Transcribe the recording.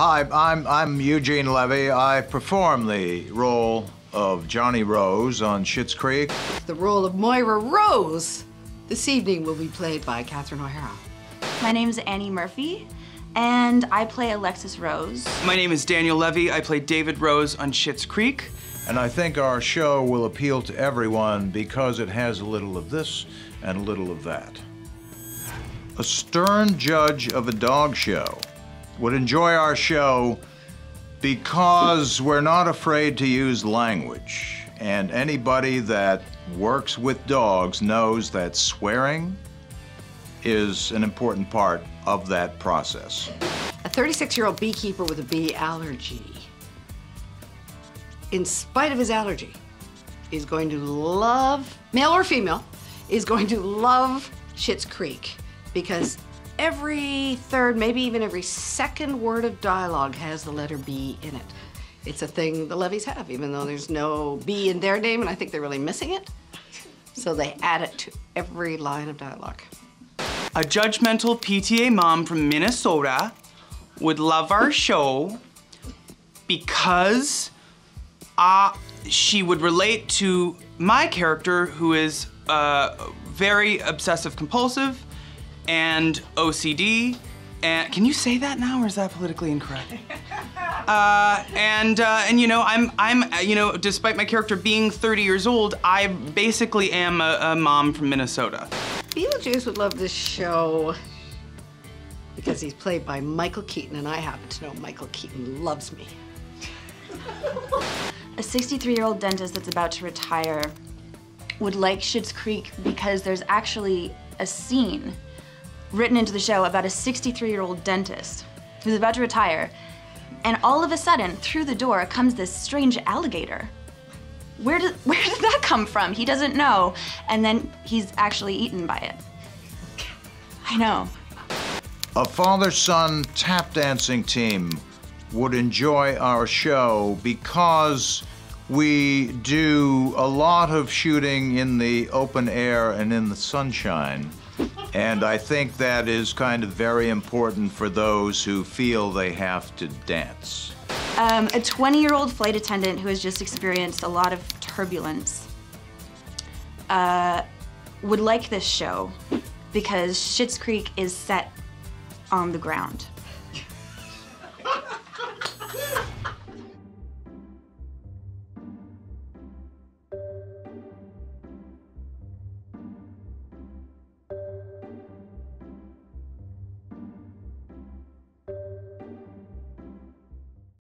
Hi, I'm Eugene Levy. I perform the role of Johnny Rose on Schitt's Creek. The role of Moira Rose this evening will be played by Catherine O'Hara. My name is Annie Murphy, and I play Alexis Rose. My name is Daniel Levy. I play David Rose on Schitt's Creek. And I think our show will appeal to everyone because it has a little of this and a little of that. A stern judge of a dog show would enjoy our show because we're not afraid to use language. And anybody that works with dogs knows that swearing is an important part of that process. A 36-year-old beekeeper with a bee allergy, in spite of his allergy, is going to love, male or female, is going to love Schitt's Creek. Because every third, maybe even every second word of dialogue has the letter B in it. It's a thing the Levies have, even though there's no B in their name, and I think they're really missing it. So they add it to every line of dialogue. A judgmental PTA mom from Minnesota would love our show because she would relate to my character, who is very obsessive-compulsive, and OCD, and can you say that now, or is that politically incorrect? And you know, I'm despite my character being 30 years old, I basically am a mom from Minnesota. Beetlejuice would love this show because he's played by Michael Keaton, and I happen to know Michael Keaton loves me. A 63-year-old dentist that's about to retire would like Schitt's Creek because there's actually a scene written into the show about a 63-year-old dentist who's about to retire, and all of a sudden, through the door comes this strange alligator. Where did that come from? He doesn't know, and then he's actually eaten by it. I know. A father-son tap dancing team would enjoy our show because we do a lot of shooting in the open air and in the sunshine. And I think that is kind of very important for those who feel they have to dance. A 20-year-old flight attendant who has just experienced a lot of turbulence would like this show because Schitt's Creek is set on the ground.